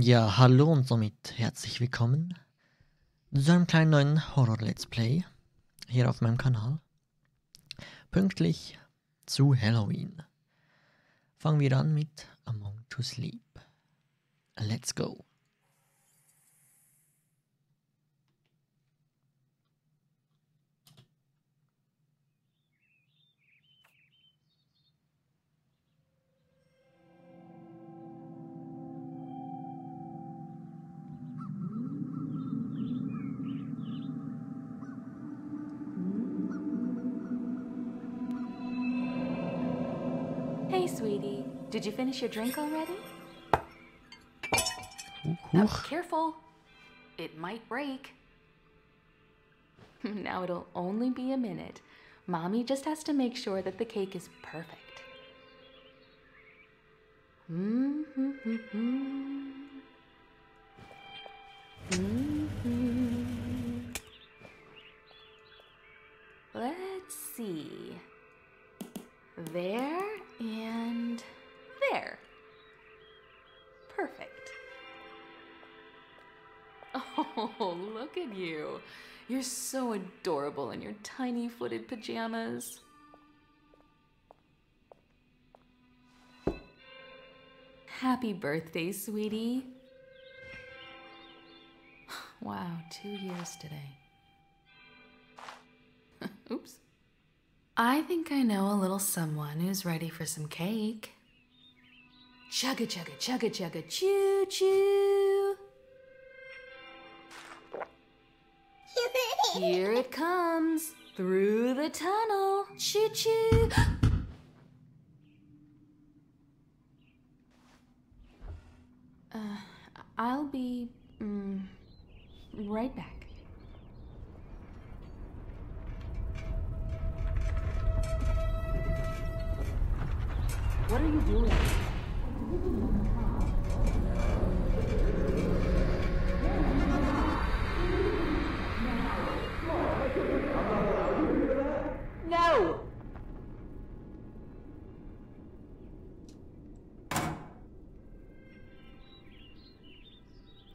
Ja, hallo und somit herzlich willkommen zu einem kleinen neuen Horror-Let's Play hier auf meinem Kanal. Pünktlich zu Halloween. Fangen wir an mit Among the Sleep. Let's go! Hey, sweetie. Did you finish your drink already? Now, careful. It might break. Now it'll only be a minute. Mommy just has to make sure that the cake is perfect. Let's see. There and there. Perfect. Oh, look at you. You're so adorable in your tiny footed pajamas. Happy birthday, sweetie. Wow, 2 years today. Oops. I think I know a little someone who's ready for some cake. Chugga chugga chugga chugga choo choo. Here it comes through the tunnel. Choo choo. I'll be right back. What are you doing? No!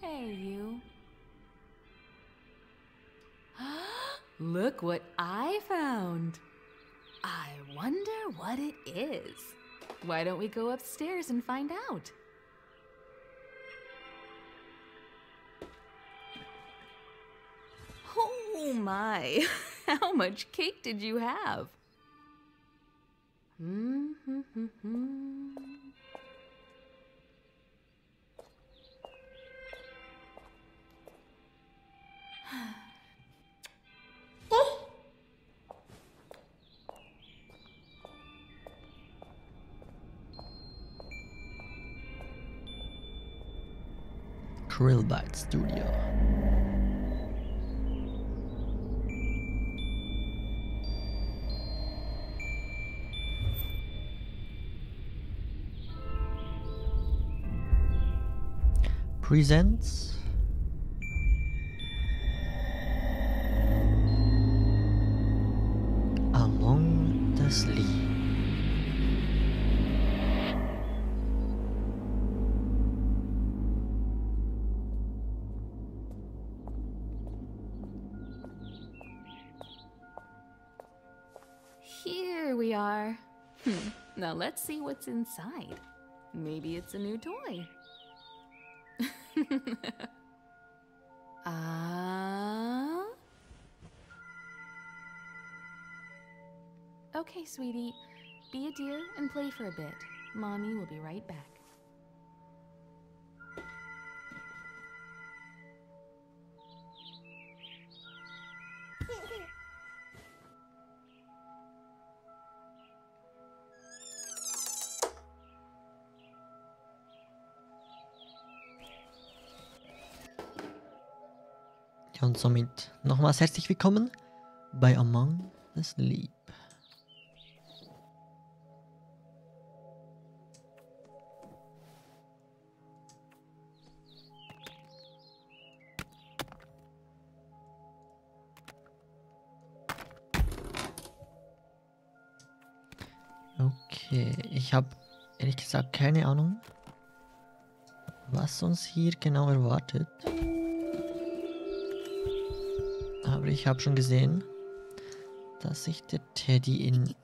Hey, you. Look what I found. I wonder what it is. Why don't we go upstairs and find out? Oh my! How much cake did you have? Krillbite Studio. Presents Among the Sleep. Here we are. Now let's see what's inside. Maybe it's a new toy. Okay, sweetie. Be a dear and play for a bit. Mommy will be right back. Und somit nochmals herzlich willkommen bei Among the Sleep. Okay, ich habe ehrlich gesagt keine Ahnung, was uns hier genau erwartet. Aber ich habe schon gesehen, dass sich der Teddy in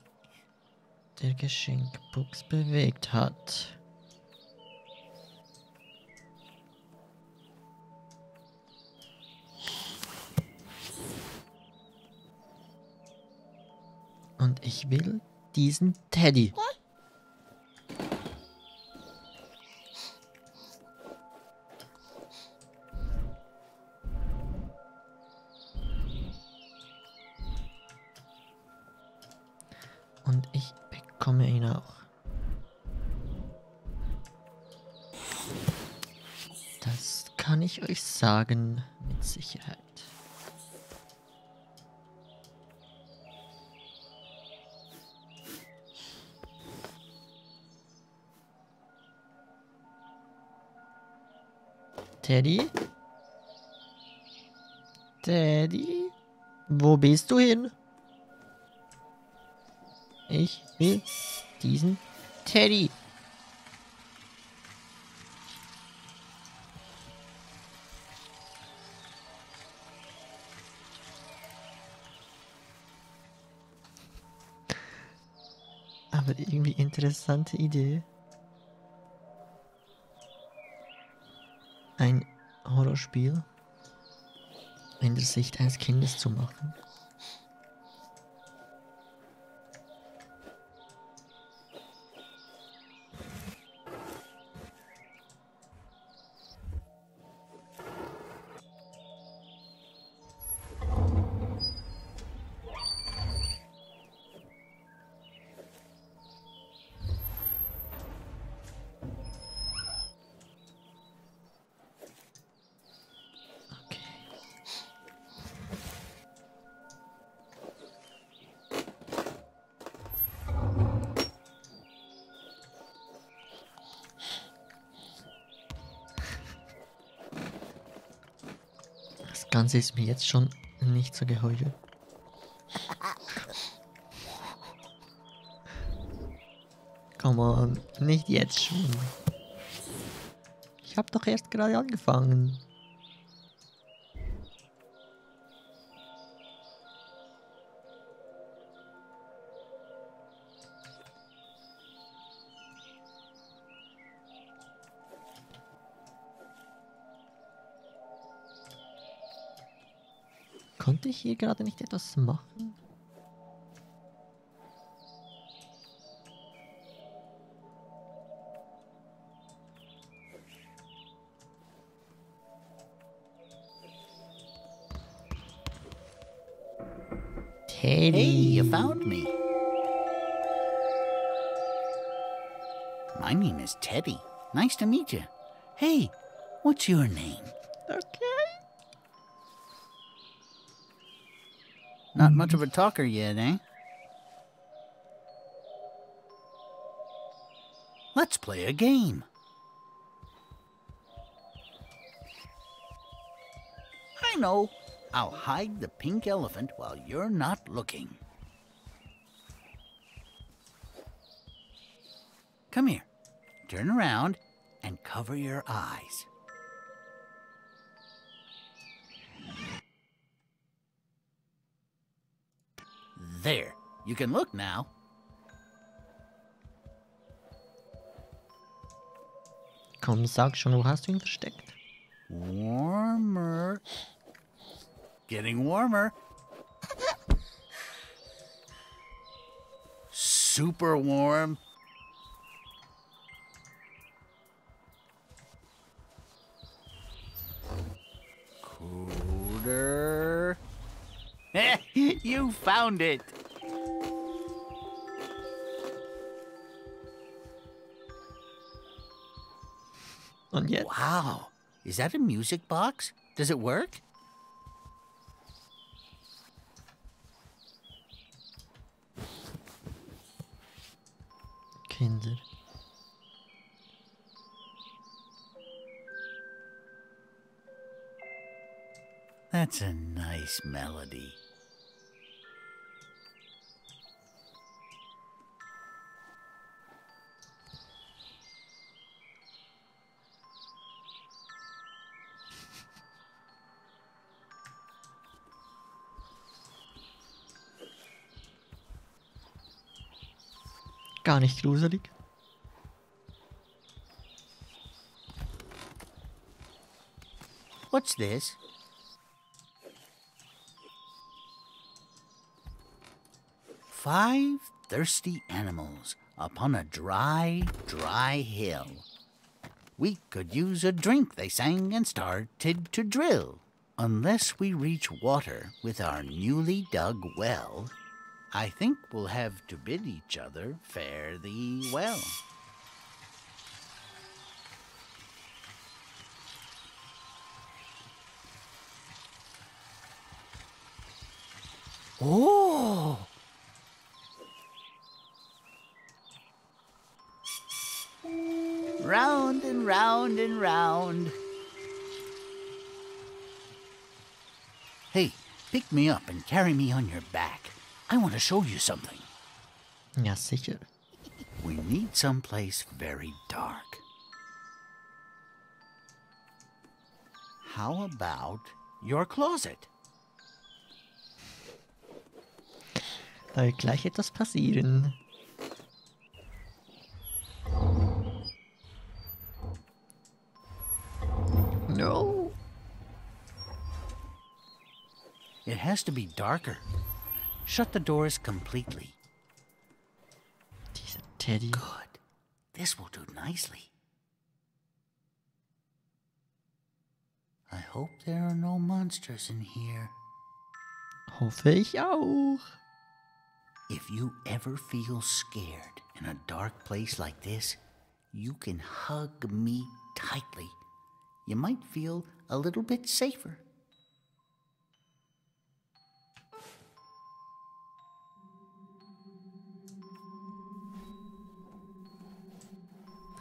der Geschenkbox bewegt hat. Und ich will diesen Teddy. Und ich bekomme ihn auch. Das kann ich euch sagen mit Sicherheit. Teddy? Teddy? Wo bist du hin? Ich will diesen Teddy. Aber irgendwie interessante Idee. Ein Horrorspiel in der Sicht eines Kindes zu machen. Das Ganze ist mir jetzt schon nicht so geheuer. Come on, nicht jetzt schon. Ich habe doch erst gerade angefangen. Konnte ich hier gerade nicht etwas machen? Teddy, you found me. My name is Teddy. Nice to meet you. Hey, what's your name? Okay. Not much of a talker yet, eh? Let's play a game. I know. I'll hide the pink elephant while you're not looking. Come here. Turn around and cover your eyes. There, you can look now. Komm, sag schon, wo hast du ihn versteckt? Warmer. Getting warmer. Super warm. Cooler. You found it! Und jetzt? Wow! Is that a music box? Does it work? Kinder. That's a nice melody. gar nicht gruselig. What's this? Five thirsty animals upon a dry, dry hill. We could use a drink, they sang, and started to drill. Unless we reach water with our newly dug well, I think we'll have to bid each other fare thee well. Oh! Round and round and round. Hey, pick me up and carry me on your back. I want to show you something. Ja, sicher. We need someplace very dark. How about your closet? Da wird gleich etwas passieren. No. It has to be darker. Shut the doors completely. Dieser Teddy. Good. This will do nicely. I hope there are no monsters in here. Hoffe ich auch. If you ever feel scared in a dark place like this, you can hug me tightly. You might feel a little bit safer.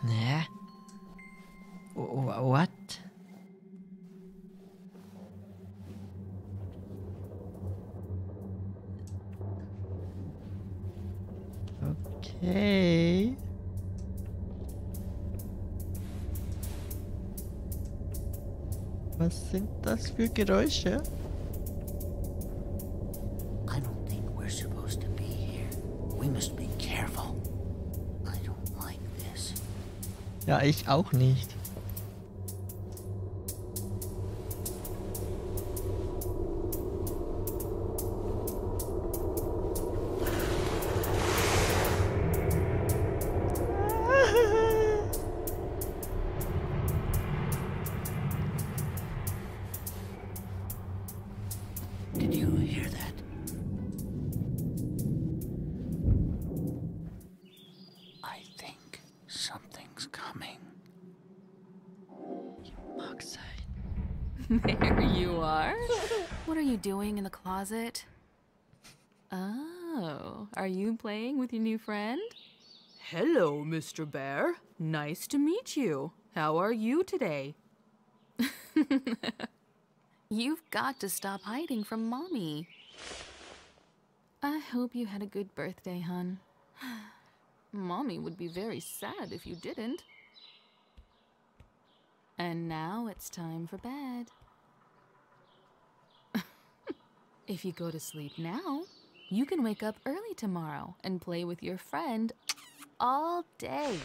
Nah. What? Okay. Was sind das für Geräusche? I don't think we're supposed to be here. We must be careful. Ja, ich auch nicht. Did you hear that? There you are. What are you doing in the closet? Oh, are you playing with your new friend? Hello, Mr. Bear. Nice to meet you. How are you today? You've got to stop hiding from Mommy. I hope you had a good birthday, hon. Mommy would be very sad if you didn't. And now it's time for bed. If you go to sleep now, you can wake up early tomorrow and play with your friend all day.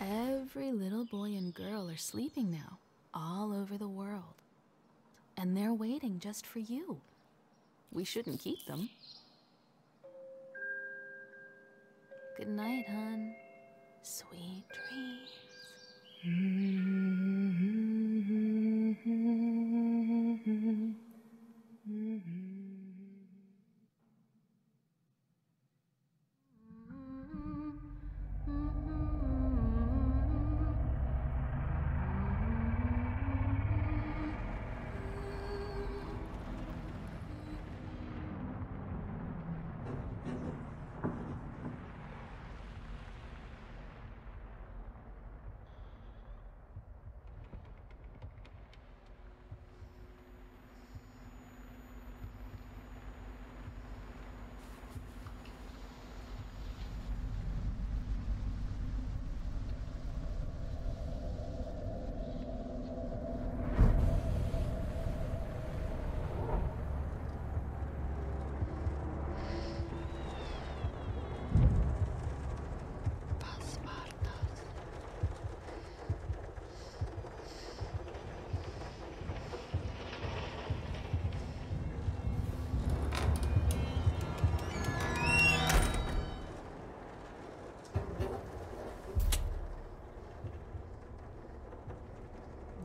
Every little boy and girl are sleeping now, all over the world. And they're waiting just for you. We shouldn't keep them. Good night, hon. Sweet dreams.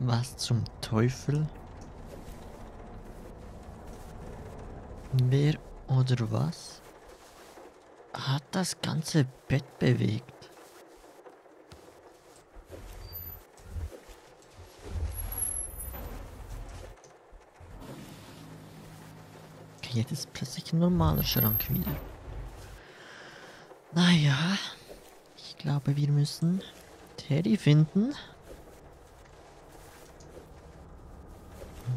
Was zum Teufel? Wer oder was hat das ganze Bett bewegt? Okay, jetzt ist plötzlich ein normaler Schrank wieder. Naja, ich glaube, wir müssen Teddy finden.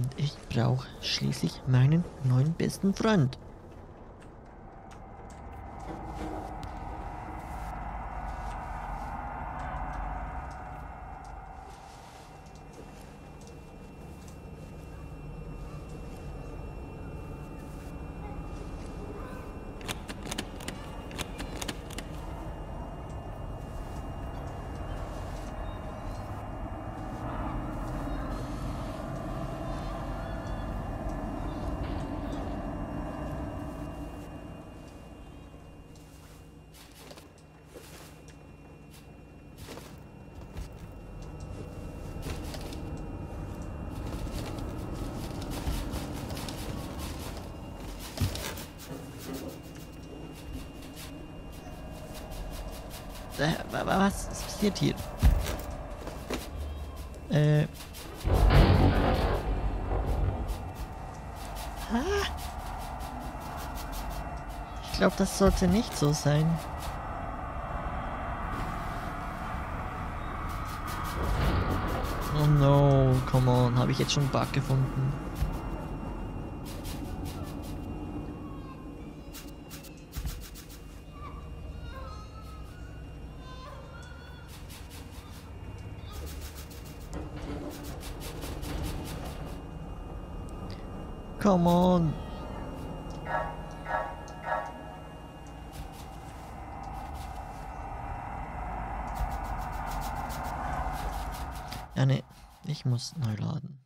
Und ich brauche schließlich meinen neuen besten Freund. Was passiert hier? Ich glaube, das sollte nicht so sein. Oh no, come on, habe ich jetzt schon einen Bug gefunden? Come on. Ja, ne, ich muss neu laden.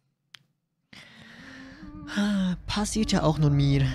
Passiert ja auch nur mir.